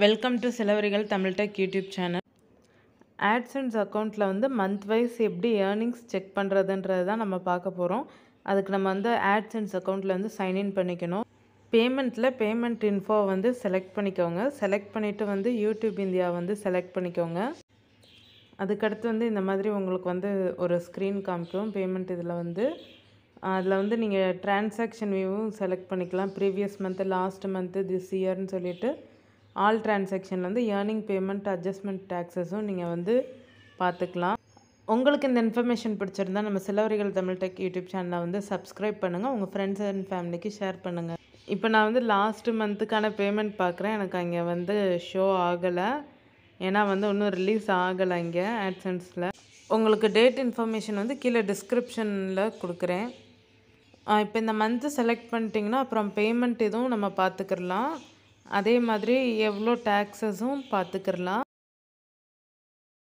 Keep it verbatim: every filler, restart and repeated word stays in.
Welcome to Celebrigal Tamil Tech YouTube channel. AdSense account la vande month wise eppdi earnings check pandradendradha da nama paaka porom. Adukku nama vande AdSense account la vande sign in panikanum. Payment la payment info vande select panikonga. Select pannittu vande YouTube India vande select panikonga. Adukku aduthu vande indha maadhiri ungalku vande oru screen kaamikum payment idhula vande adla vande neenga transaction view select panikalam previous month last month this year nu solittu all transaction வந்து earning payment adjustment taxes நீங்க வந்து பார்த்துக்கலாம். உங்களுக்கு இந்த information பிடிச்சிருந்தா நம்ம செலவரிகள் Tamil tech YouTube சேனலை வந்து subscribe பண்ணுங்க. உங்க friends and family க்கு ஷேர் பண்ணுங்க. இப்போ நான் வந்து last month கான payment பார்க்கறேன். எனக்கு அங்க வந்து show ஆகல. ஏனா வந்து இன்னும் ரிலீஸ் ஆகல அங்க AdSenseல. உங்களுக்கு date information வந்து கீழ descriptionல கொடுக்கிறேன். இப்போ இந்த month select பண்ணிட்டீங்கனா அப்புறம் payment இதுவும் நம்ம பாத்துக்கலாம். அதே மாதிரி எவ்ளோ டாக்ஸஸும் பாத்துக்கலாம்.